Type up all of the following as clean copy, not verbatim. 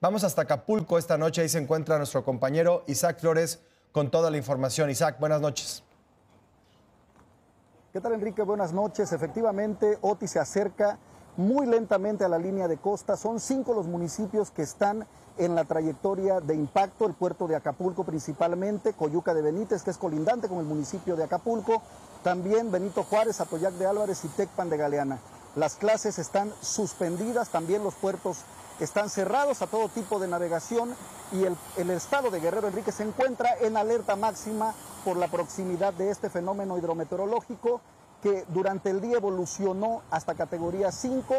Vamos hasta Acapulco esta noche, ahí se encuentra nuestro compañero Isaac Flores con toda la información. Isaac, buenas noches. ¿Qué tal, Enrique? Buenas noches. Efectivamente, Otis se acerca muy lentamente a la línea de costa. Son 5 los municipios que están en la trayectoria de impacto, el puerto de Acapulco principalmente, Coyuca de Benítez, que es colindante con el municipio de Acapulco, también Benito Juárez, Atoyac de Álvarez y Tecpan de Galeana. Las clases están suspendidas, también los puertos están cerrados a todo tipo de navegación y el estado de Guerrero, Enrique, se encuentra en alerta máxima por la proximidad de este fenómeno hidrometeorológico que durante el día evolucionó hasta categoría 5,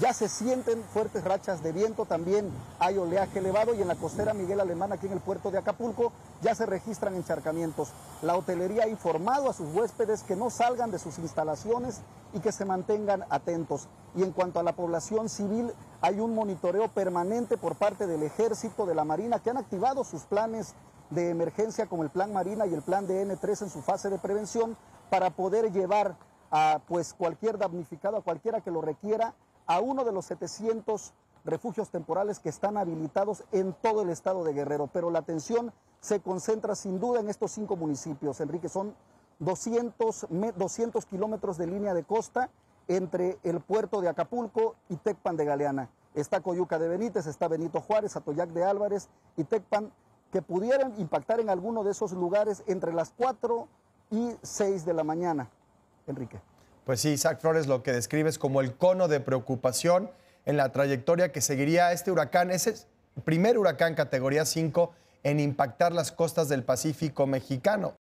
ya se sienten fuertes rachas de viento, también hay oleaje elevado y en la costera Miguel Alemán, aquí en el puerto de Acapulco, ya se registran encharcamientos. La hotelería ha informado a sus huéspedes que no salgan de sus instalaciones y que se mantengan atentos. Y en cuanto a la población civil, hay un monitoreo permanente por parte del Ejército, de la Marina, que han activado sus planes de emergencia como el Plan Marina y el Plan DN-III en su fase de prevención para poder llevar a cualquier damnificado, a cualquiera que lo requiera, a uno de los 700 refugios temporales que están habilitados en todo el estado de Guerrero. Pero la atención se concentra sin duda en estos 5 municipios, Enrique. Son 200 kilómetros de línea de costa entre el puerto de Acapulco y Tecpan de Galeana. Está Coyuca de Benítez, está Benito Juárez, Atoyac de Álvarez y Tecpan, que pudieran impactar en alguno de esos lugares entre las 4 y 6 de la mañana, Enrique. Pues sí, Isaac Flores, lo que describes como el cono de preocupación en la trayectoria que seguiría este huracán, ese primer huracán categoría 5 en impactar las costas del Pacífico mexicano.